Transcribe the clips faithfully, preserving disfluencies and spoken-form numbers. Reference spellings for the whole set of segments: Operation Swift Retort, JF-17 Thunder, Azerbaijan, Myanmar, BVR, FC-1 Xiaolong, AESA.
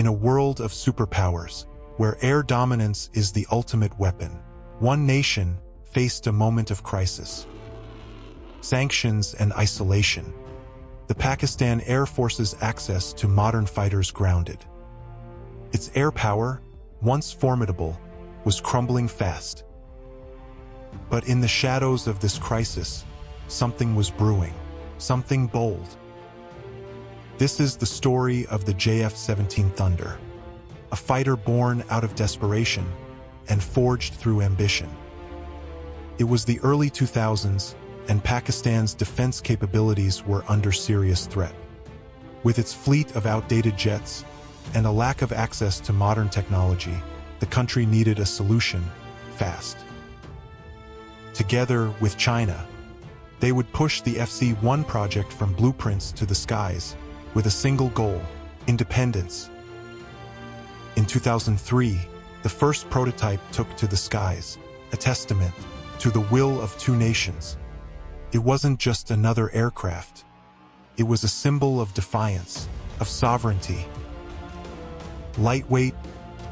In a world of superpowers, where air dominance is the ultimate weapon, one nation faced a moment of crisis. Sanctions and isolation. The Pakistan Air Force's access to modern fighters grounded. Its air power, once formidable, was crumbling fast. But in the shadows of this crisis, something was brewing, something bold. This is the story of the J F seventeen Thunder, a fighter born out of desperation and forged through ambition. It was the early two thousands, and Pakistan's defense capabilities were under serious threat. With its fleet of outdated jets and a lack of access to modern technology, the country needed a solution fast. Together with China, they would push the F C one project from blueprints to the skies, with a single goal: independence. In two thousand three, the first prototype took to the skies, a testament to the will of two nations. It wasn't just another aircraft. It was a symbol of defiance, of sovereignty. Lightweight,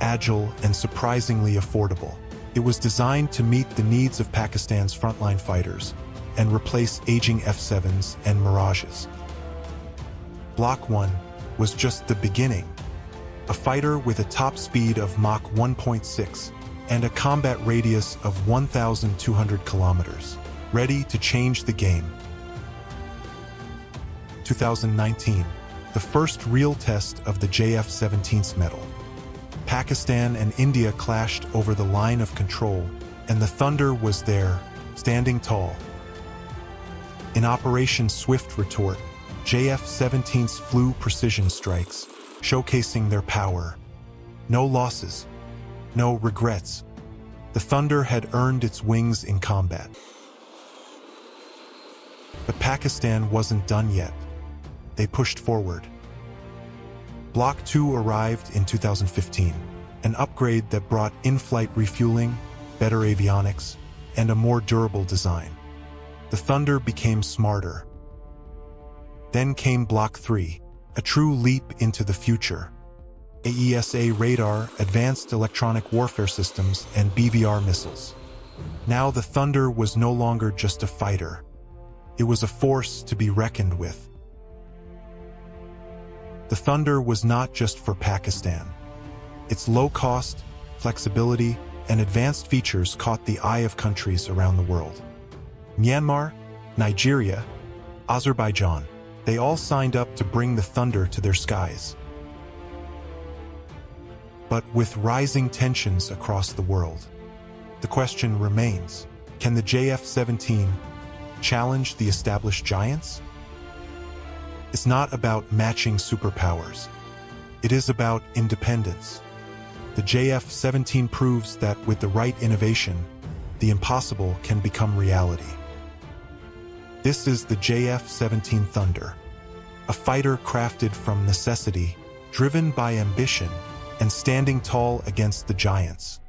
agile, and surprisingly affordable, it was designed to meet the needs of Pakistan's frontline fighters and replace aging F sevens and Mirages. Block one was just the beginning. A fighter with a top speed of Mach one point six and a combat radius of one thousand two hundred kilometers, ready to change the game. two thousand nineteen, the first real test of the J F seventeen's mettle. Pakistan and India clashed over the line of control, and the Thunder was there, standing tall. In Operation Swift Retort, J F seventeens flew precision strikes, showcasing their power. No losses, no regrets. The Thunder had earned its wings in combat. But Pakistan wasn't done yet. They pushed forward. Block two arrived in two thousand fifteen, an upgrade that brought in-flight refueling, better avionics, and a more durable design. The Thunder became smarter. Then came Block three, a true leap into the future. A E S A radar, advanced electronic warfare systems, and B V R missiles. Now the Thunder was no longer just a fighter. It was a force to be reckoned with. The Thunder was not just for Pakistan. Its low cost, flexibility, and advanced features caught the eye of countries around the world. Myanmar, Nigeria, Azerbaijan, they all signed up to bring the Thunder to their skies. But with rising tensions across the world, the question remains, can the J F seventeen challenge the established giants? It's not about matching superpowers. It is about independence. The J F seventeen proves that with the right innovation, the impossible can become reality. This is the J F seventeen Thunder, a fighter crafted from necessity, driven by ambition, and standing tall against the giants.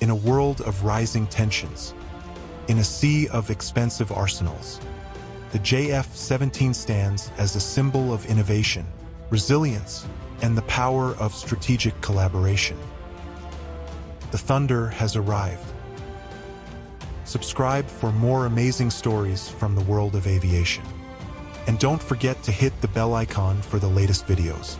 In a world of rising tensions, in a sea of expensive arsenals, the J F seventeen stands as a symbol of innovation, resilience, and the power of strategic collaboration. The Thunder has arrived. Subscribe for more amazing stories from the world of aviation. And don't forget to hit the bell icon for the latest videos.